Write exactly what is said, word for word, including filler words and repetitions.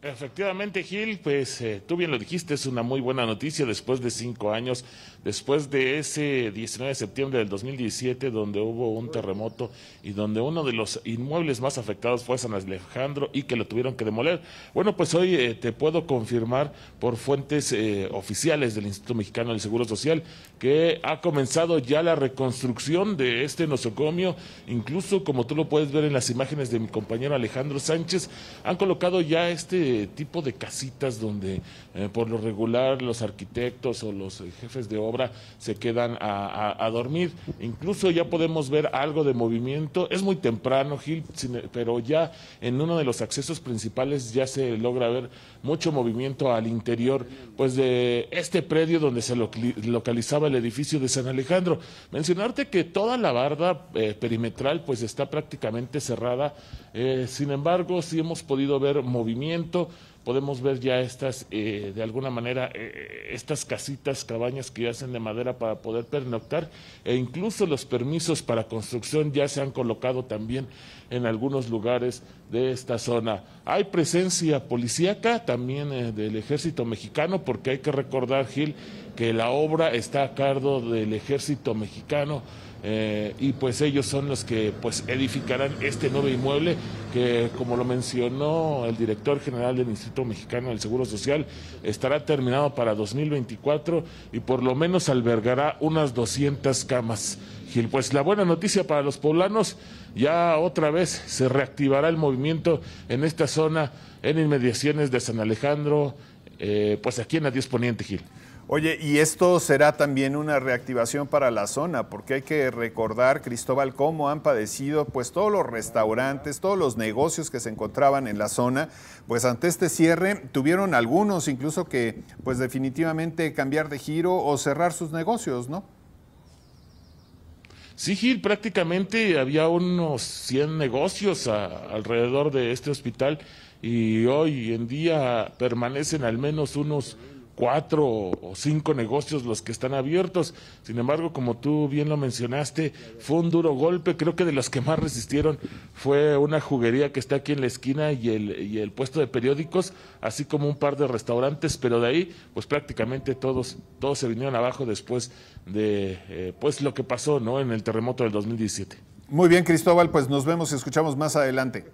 Efectivamente, Gil, pues eh, tú bien lo dijiste, es una muy buena noticia después de cinco años, después de ese diecinueve de septiembre del dos mil diecisiete, donde hubo un terremoto y donde uno de los inmuebles más afectados fue San Alejandro y que lo tuvieron que demoler. Bueno, pues hoy eh, te puedo confirmar por fuentes eh, oficiales del Instituto Mexicano del Seguro Social que ha comenzado ya la reconstrucción de este nosocomio, incluso como tú lo puedes ver en las imágenes de mi compañero Alejandro Sánchez, han colocado ya este tipo de casitas donde eh, por lo regular los arquitectos o los jefes de obra se quedan a, a, a dormir. Incluso ya podemos ver algo de movimiento. Es muy temprano, Gil, pero ya en uno de los accesos principales ya se logra ver mucho movimiento al interior, pues, de este predio donde se localizaba el edificio de San Alejandro. Mencionarte que toda la barda eh, perimetral pues está prácticamente cerrada. Eh, sin embargo, sí hemos podido ver movimiento. Podemos ver ya estas, eh, de alguna manera, eh, estas casitas, cabañas que hacen de madera para poder pernoctar, e incluso los permisos para construcción ya se han colocado también en algunos lugares de esta zona. Hay presencia policíaca también eh, del Ejército Mexicano, porque hay que recordar, Gil, que la obra está a cargo del Ejército Mexicano. Eh, y pues ellos son los que pues edificarán este nuevo inmueble que, como lo mencionó el director general del Instituto Mexicano del Seguro Social, estará terminado para dos mil veinticuatro y por lo menos albergará unas doscientas camas. Gil, pues la buena noticia para los poblanos, ya otra vez se reactivará el movimiento en esta zona, en inmediaciones de San Alejandro, eh, pues aquí en la diez Poniente, Gil. Oye, y esto será también una reactivación para la zona, porque hay que recordar, Cristóbal, cómo han padecido pues todos los restaurantes, todos los negocios que se encontraban en la zona, pues ante este cierre tuvieron algunos incluso que pues definitivamente cambiar de giro o cerrar sus negocios, ¿no? Sí, Gil, prácticamente había unos cien negocios a, alrededor de este hospital y hoy en día permanecen al menos unos cuatro o cinco negocios los que están abiertos. Sin embargo, como tú bien lo mencionaste, fue un duro golpe. Creo que de los que más resistieron fue una juguería que está aquí en la esquina y el, y el puesto de periódicos, así como un par de restaurantes, pero de ahí pues prácticamente todos todos se vinieron abajo después de eh, pues lo que pasó, ¿no?, en el terremoto del dos mil diecisiete. Muy bien, Cristóbal, pues nos vemos y escuchamos más adelante.